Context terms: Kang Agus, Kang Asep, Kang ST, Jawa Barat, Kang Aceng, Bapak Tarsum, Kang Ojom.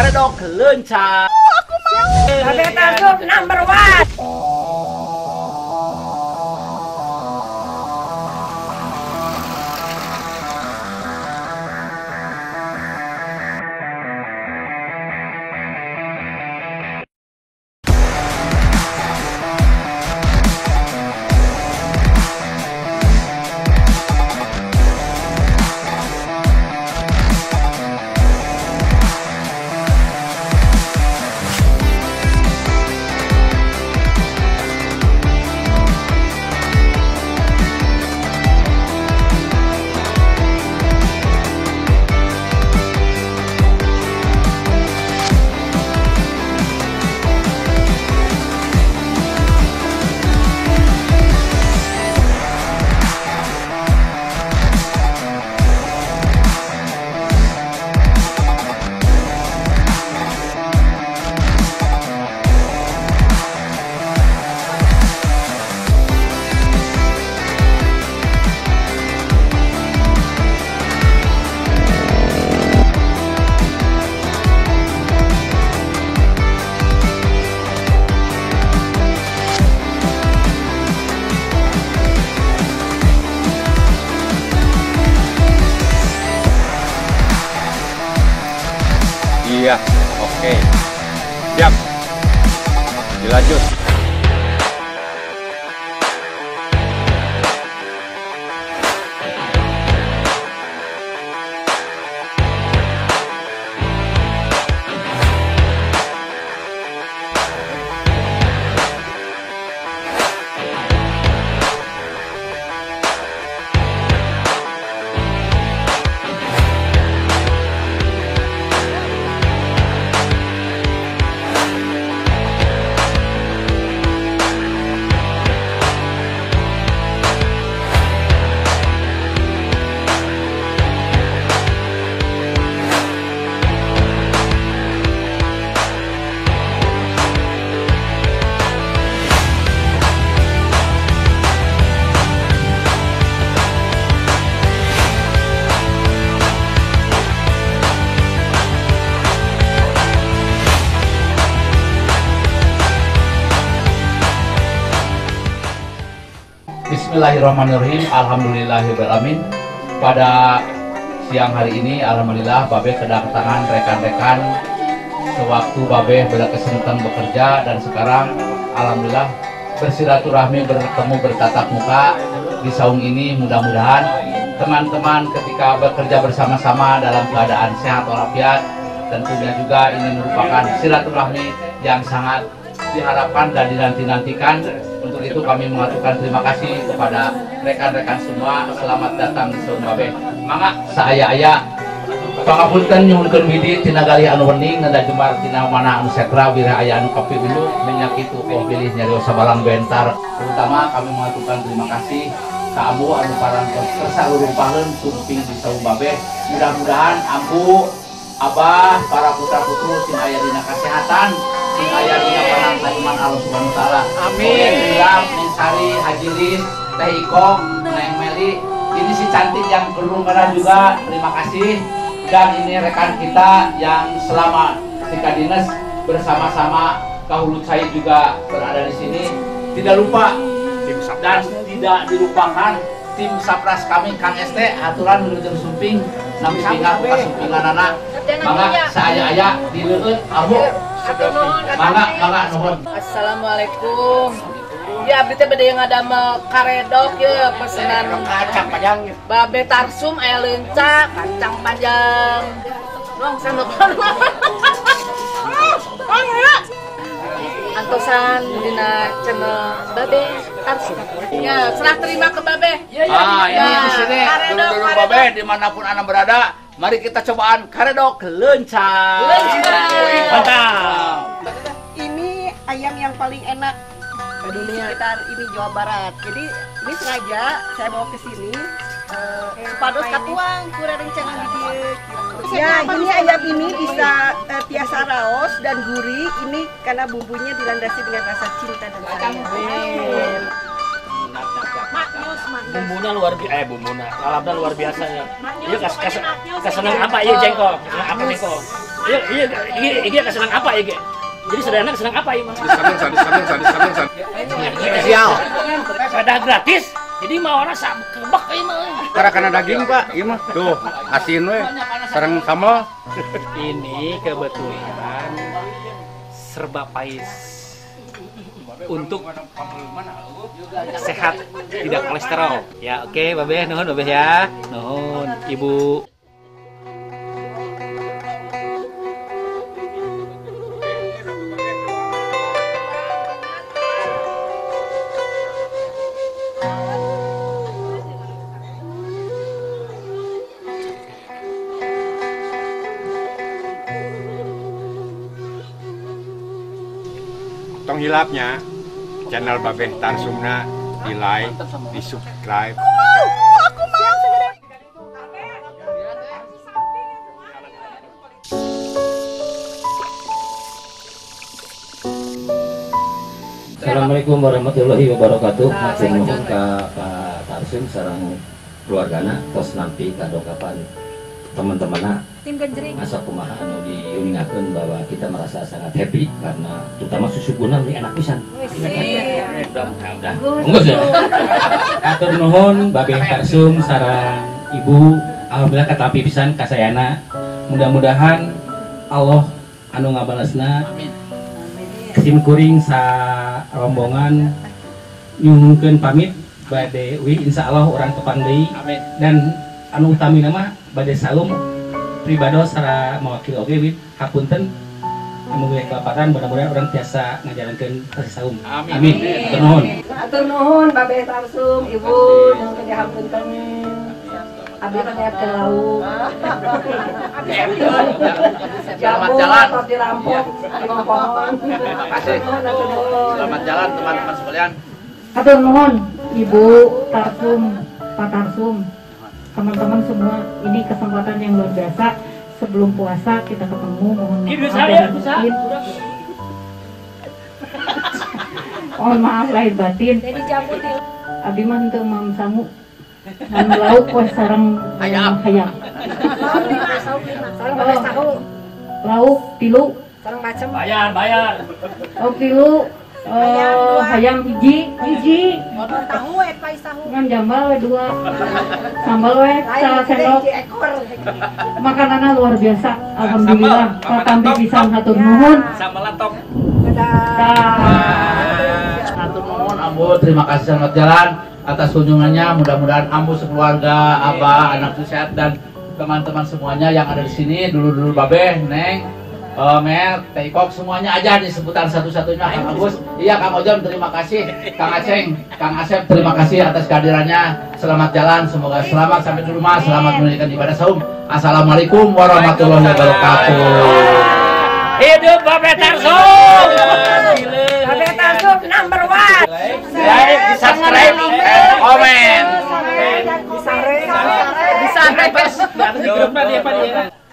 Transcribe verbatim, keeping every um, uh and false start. Karena dok kelencar. Oh, aku mau. Bapak Tarsum number one. Iya, oke. Siap. Dilanjut. Bismillahirrahmanirrahim. Alhamdulillahirrahmanirrahim. Pada siang hari ini, alhamdulillah Babeh kedatangan rekan-rekan sewaktu Babeh berkesempatan bekerja, dan sekarang alhamdulillah bersilaturahmi, bertemu, bertatap muka di saung ini. Mudah-mudahan teman-teman ketika bekerja bersama-sama dalam keadaan sehat walafiat, tentunya juga ini merupakan silaturahmi yang sangat diharapkan dan dinanti-nantikan. Untuk itu kami mengucapkan terima kasih kepada rekan-rekan semua. Selamat datang di Saung Babeh. Mangga saaya-aya pangapunten nyuhunkeun widhi tina galih anu wening nanda jembar tina mana anu setra wira aya anu kopi unyu menyakitu oh pilih nyarios sabalang bentar. Terutama kami mengucapkan terima kasih ka ambu anu parantos salurumpaheun tumping di Saung Babeh. Mudah-mudahan ambu abah para putra-putru tina aya dina kesehatan, ayat dina panangkahiman Allah Subhanahu wa taala. Amin. Bilang Minsari, Hajilis, Teh Ikong, Neng Meli, ini si cantik yang belum pernah juga, terima kasih. Dan ini rekan kita yang selama ketika dinas bersama-sama Kahulu saya juga berada di sini. Tidak lupa tim Sapras, dan tidak dilupakan tim Sapras kami Kang S T aturan menuju suping nami pinggang pas supinganana. Mangga saaya-aya dileueut abu. Mangga, mangga, nuhun. Assalamualaikum. Ya, abdi teh bade ngadamel karedok ya pesanan kacang panjang. Bapak Tarsum aya leuncak, kacang panjang. Nuang sandokan. Antosan dina channel Bapak Tarsum. Ya, serah terima ke Bapak. Ah, ya di sini. Karedok Bapak dimanapun Anda berada. Mari kita cobaan karedok leuncar. Mantap. Ini ayam yang paling enak di sekitar ini Jawa Barat. Jadi ini sengaja saya bawa ke sini. Pados katuang kurang rencana gede. Ya, ini ayam ini bisa uh, tiasa raos dan gurih. Ini karena bumbunya dilandasi dengan rasa cinta dan sayang. Bumbunya luar biasa, eh bumbunya, lalapnya luar biasa ya. Iya, kesenang apa ya jengkol? Apa jengkol? Iya, iya, iya, iya, kesenang apa ya, Kak? Jadi sederhana kesenang apa ya, Mas? Sadis, sadis, sadis, sadis, sadis, sadis. Sial. Sadar gratis. Jadi mah orang sabuk kebak ya, mah. Karena kena daging, Pak. Iya, mah. Tuh, asin we. Sareng sambal. Ini kebetulan serba pais. Untuk sehat, tidak kolesterol. Ya oke, okay, babeh, nuhun babeh ya, nuhun ibu. Tong hilapnya. Channel Bapak Tarsumna di like, di subscribe. Oh, aku mau. Assalamualaikum warahmatullahi wabarakatuh. Matur nuhun ka Pak Tarsum sareng keluargana tos nampi kadokapan teman-temanna. Tim genjering. Asa kumaha anu diuningakeun bahwa kita merasa sangat happy karena terutama susuguna ini enak pisan. Mudah-mudahan. Monggo ya. Atur nuhun Bapak Tarsum sareng Ibu alhamdulillah katapi pisan kasayana. Mudah-mudahan Allah anu ngabalasna. Amin. Sim kuring sa rombongan nyungkeun pamit bade euy insyaallah urang tepang deui. Amin. Dan anu utami nama bade salum pribado secara mewakili oke wit hapunten memulai kelapatan mudah-mudahan orang biasa ngajarankan kasih saum. Amin. Amin. Atur nuhun. Atur nuhun Bapak Tarsum Ibu nuhun ya hapunten. Abi kayak ke laut. Abi jalan di Lampung di pohon. Makasih. Selamat jalan teman-teman sekalian. Atur nuhun Ibu Tarsum, Pak Tarsum. Teman-teman semua, ini kesempatan yang luar biasa. Sebelum puasa kita ketemu, mohon maaf lahir batin. Mohon maaf lahir batin. Abi mah henteu mamsamu dan lauk we sareng hayam. Hayam. Lauk tilu sareng macem. Bayar, bayar. Lauk tilu oh, hayam hiji, hiji. Motor tahu we pai sahu. Ngan jambal we dua. Sambal we salah sendok. Makanannya luar biasa. Alhamdulillah. Katampi pisan hatur nuhun. Sambal latok. Dadah. Hatur nuhun ambo, terima kasih sangat jalan atas kunjungannya. Mudah-mudahan ambo sekeluarga, abah, anak sehat dan teman-teman semuanya yang ada di sini. Dulu-dulu babeh, neng. Uh, Mer, Taikok semuanya aja nih sebutan satu-satunya. Kang Agus, iya Kang Ojom terima kasih. Kang Aceng, Kang Asep terima kasih atas kehadirannya. Selamat jalan, semoga selamat sampai di rumah, selamat menunaikan ibadah saum. Assalamualaikum warahmatullahi wabarakatuh. Hidup Bapak Tarsum. Bapak Tarsum number one. Like, di subscribe, comment. Di subscribe, di subscribe.